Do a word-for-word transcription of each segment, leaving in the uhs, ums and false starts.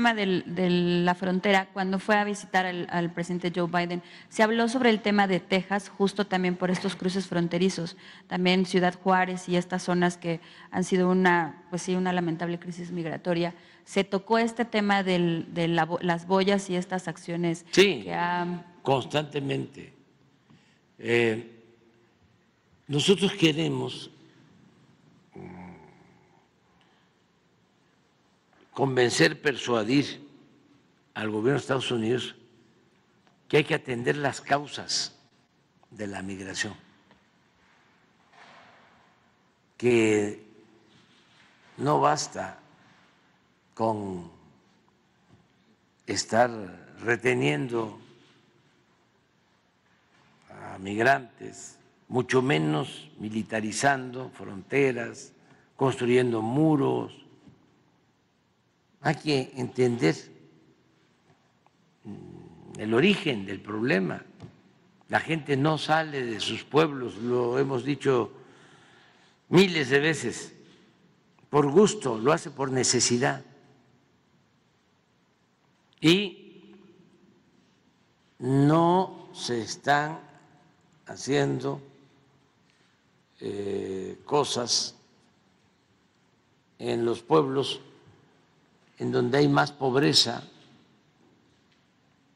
tema del, de la frontera, cuando fue a visitar al, al presidente Joe Biden, se habló sobre el tema de Texas, justo también por estos cruces fronterizos, también Ciudad Juárez y estas zonas que han sido una, pues sí, una lamentable crisis migratoria. Se tocó este tema del, de la, las boyas y estas acciones. Sí, que ha... constantemente. Eh, nosotros queremos convencer, persuadir al gobierno de Estados Unidos que hay que atender las causas de la migración, que no basta con estar reteniendo a migrantes, mucho menos militarizando fronteras, construyendo muros. Hay que entender el origen del problema. La gente no sale de sus pueblos, lo hemos dicho miles de veces, por gusto, lo hace por necesidad. Y no se están haciendo eh, cosas en los pueblos en donde hay más pobreza,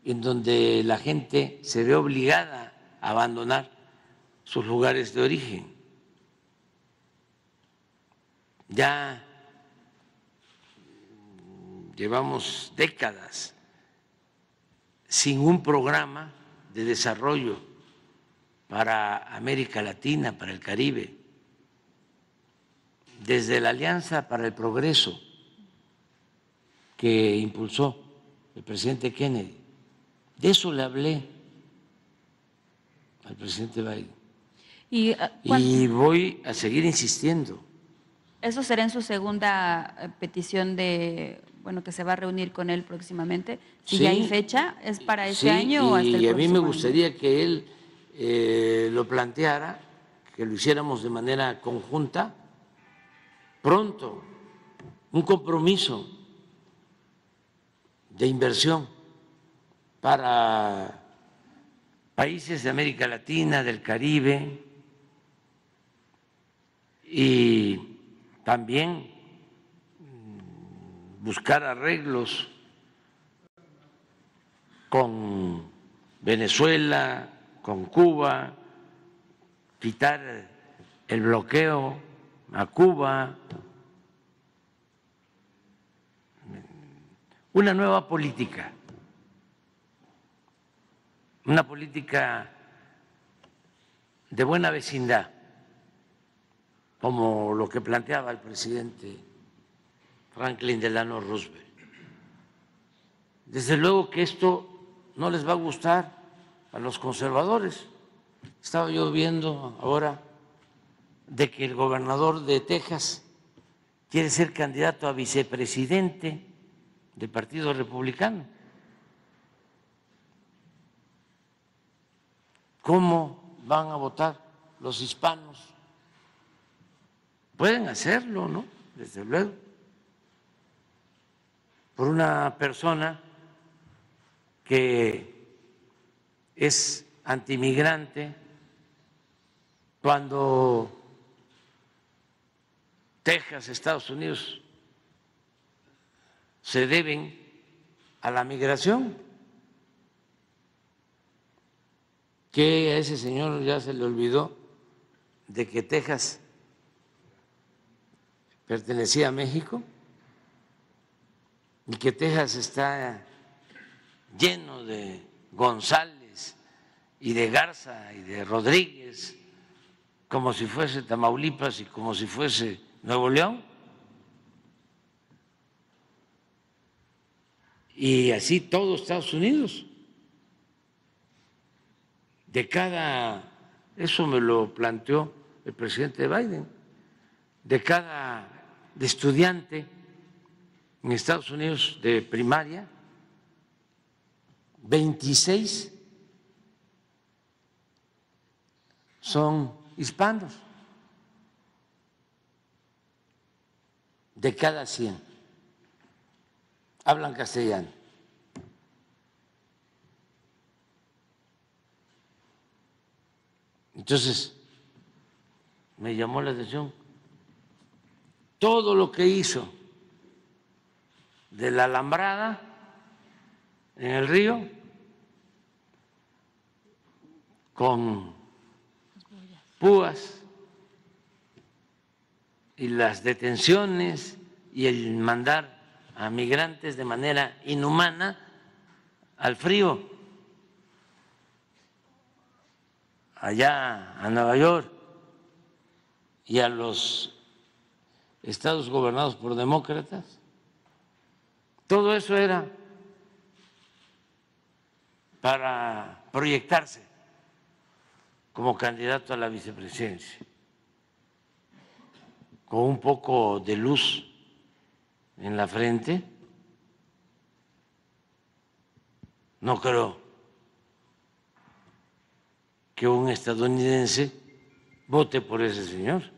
en donde la gente se ve obligada a abandonar sus lugares de origen. Ya llevamos décadas sin un programa de desarrollo para América Latina, para el Caribe, desde la Alianza para el Progreso que impulsó el presidente Kennedy. De eso le hablé al presidente Biden. Y, uh, y voy a seguir insistiendo. Eso será en su segunda petición de, bueno, que se va a reunir con él próximamente. Si sí, ya hay fecha, ¿es para ese sí, año o hasta el próximo? Y a mí me gustaría año? que él eh, lo planteara, que lo hiciéramos de manera conjunta, pronto, un compromiso de inversión para países de América Latina, del Caribe y también buscar arreglos con Venezuela, con Cuba, quitar el bloqueo a Cuba. Una nueva política, una política de buena vecindad, como lo que planteaba el presidente Franklin Delano Roosevelt. Desde luego que esto no les va a gustar a los conservadores. Estaba yo viendo ahora de que el gobernador de Texas quiere ser candidato a vicepresidente del Partido Republicano. ¿Cómo van a votar los hispanos? Pueden hacerlo, ¿no? Desde luego. Por una persona que es antimigrante, cuando Texas, Estados Unidos, se deben a la migración, que a ese señor ya se le olvidó de que Texas pertenecía a México y que Texas está lleno de González y de Garza y de Rodríguez, como si fuese Tamaulipas y como si fuese Nuevo León. Y así todo Estados Unidos. De cada, eso me lo planteó el presidente Biden, de cada estudiante en Estados Unidos de primaria, veintiséis son hispanos, de cada cien. hablan castellano. Entonces, me llamó la atención todo lo que hizo de la alambrada en el río con púas y las detenciones y el mandar a migrantes de manera inhumana al frío, allá a Nueva York, y a los estados gobernados por demócratas. Todo eso era para proyectarse como candidato a la vicepresidencia, con un poco de luz en la frente. No creo que un estadounidense vote por ese señor.